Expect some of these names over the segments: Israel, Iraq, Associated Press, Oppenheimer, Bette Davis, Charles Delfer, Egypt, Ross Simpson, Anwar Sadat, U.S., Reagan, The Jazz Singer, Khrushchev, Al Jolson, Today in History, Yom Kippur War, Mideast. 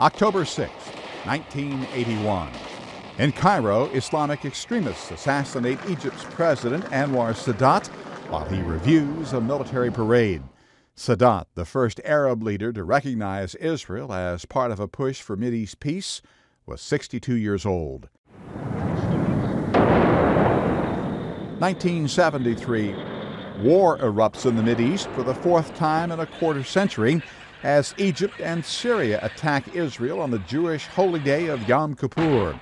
October 6, 1981. In Cairo, Islamic extremists assassinate Egypt's president, Anwar Sadat, while he reviews a military parade. Sadat, the first Arab leader to recognize Israel as part of a push for Mideast peace, was 62 years old. 1973. War erupts in the Mideast for the fourth time in a quarter century as Egypt and Syria attack Israel on the Jewish holy day of Yom Kippur.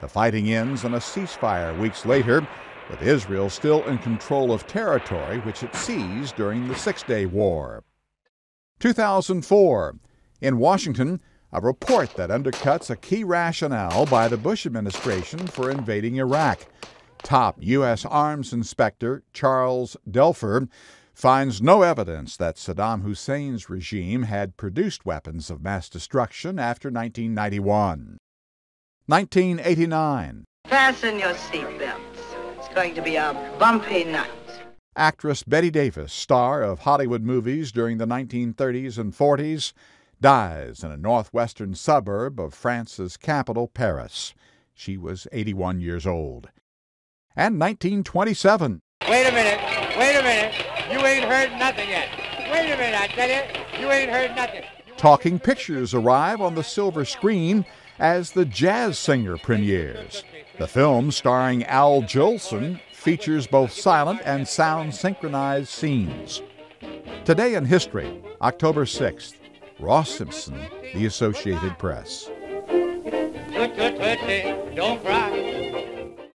The fighting ends in a ceasefire weeks later, with Israel still in control of territory which it seized during the Six-Day War. 2004. In Washington, a report that undercuts a key rationale by the Bush administration for invading Iraq. Top U.S. Arms Inspector Charles Delfer finds no evidence that Saddam Hussein's regime had produced weapons of mass destruction after 1991. 1989. Fasten your seatbelts. It's going to be a bumpy night. Actress Bette Davis, star of Hollywood movies during the 1930s and 40s, dies in a northwestern suburb of France's capital, Paris. She was 81 years old. And 1927. Wait a minute, you ain't heard nothing yet. Wait a minute, I tell you, you ain't heard nothing. Talking pictures arrive on the silver screen as The Jazz Singer premieres. The film, starring Al Jolson, features both silent and sound-synchronized scenes. Today in History, October 6th, Ross Simpson, The Associated Press. Don't cry.